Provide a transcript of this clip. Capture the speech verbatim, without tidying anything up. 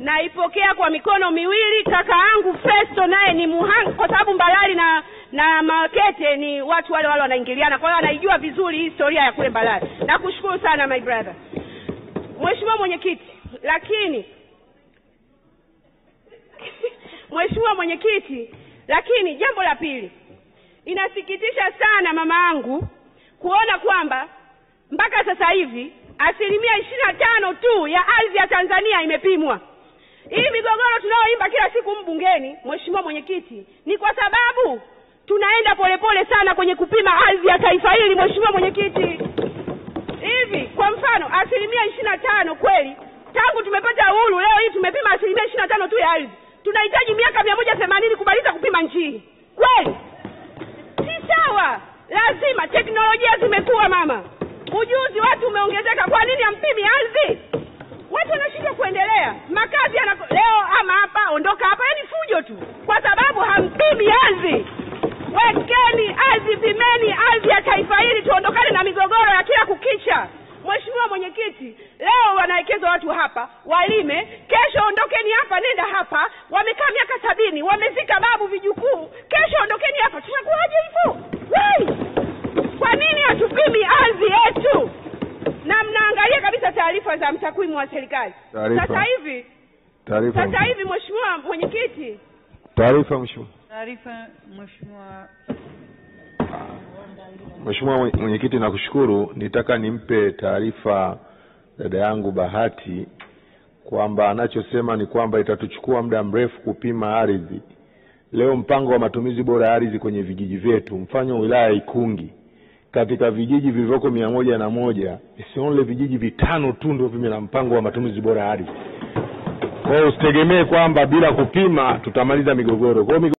Naipokea kwa mikono miwili. Kakaangu Festo naye ni Muhanga, kwa sababu Mbalali na na Makete ni watu wale wale wanaingiliana, kwa hiyo anaijua vizuri hii historia ya kule Mbalali. Nakushukuru sana my brother. Mheshimiwa Mwenyekiti, lakini Mheshimiwa Mwenyekiti, lakini jambo la pili, inasikitisha sana mamaangu kuona kwamba mpaka sasa hivi asilimia ishirini na tano tu ya ardhi ya Tanzania imepimwa. Hii migogoro tunaoimba kila siku mbungeni, Mheshimiwa Mwenyekiti, ni kwa sababu tunaenda polepole sana kwenye kupima ardhi ya taifa hili, Mheshimiwa Mwenyekiti. Hivi kwa mfano asilimia ishirini na tano kweli, tangu tumepata uhuru leo hii tumepima asilimia ishirini na tano tu ya ardhi. Tunahitaji miaka mia moja themanini kubaliza kupima nchi. Kweli? Si sawa. Lazima teknolojia zimekuwa mama. Ujuzi watu umeongezeka, kwa nini ampimi ardhi? Watu wanashindwa kuendelea. Makazi yana leo ama hapa, ondoka hapa, yani fujo tu. Kwa sababu hampimi ardhi. Wekeni ardhi, pimeni ardhi ya taifa hili, tuondokane na migogoro ya kila kukicha. Mheshimiwa Mwenyekiti, leo wanawekezwa watu hapa, walime, kesho ondokeni hapa, nenda hapa, wamekaa miaka sabini, wamezika babu vijukuu, kesho ondokeni hapa, tunakuaje hivyo? Wei! Kwa nini hatupimi ardhi yetu? Na mnaangalia kabisa taarifa za mtakwimu wa serikali. Sasa hivi taarifa. Sasa hivi Mheshimiwa Mwenyekiti. Taarifa Mheshimiwa. Taarifa Mheshimiwa. Mheshimiwa Mwenyekiti, nakushukuru. Nitaka nimpe taarifa dada yangu Bahati kwamba anachosema ni kwamba itatuchukua muda mrefu kupima ardhi. Leo mpango wa matumizi bora ya ardhi kwenye vijiji vyetu, mfano wilaya Ikungi, katika vijiji vilivyoko mia moja na moja, si only vijiji vitano tu ndio vimena mpango wa matumizi bora ya ardhi. Kwa hiyo usitegemee kwamba bila kupima tutamaliza migogoro. Kwa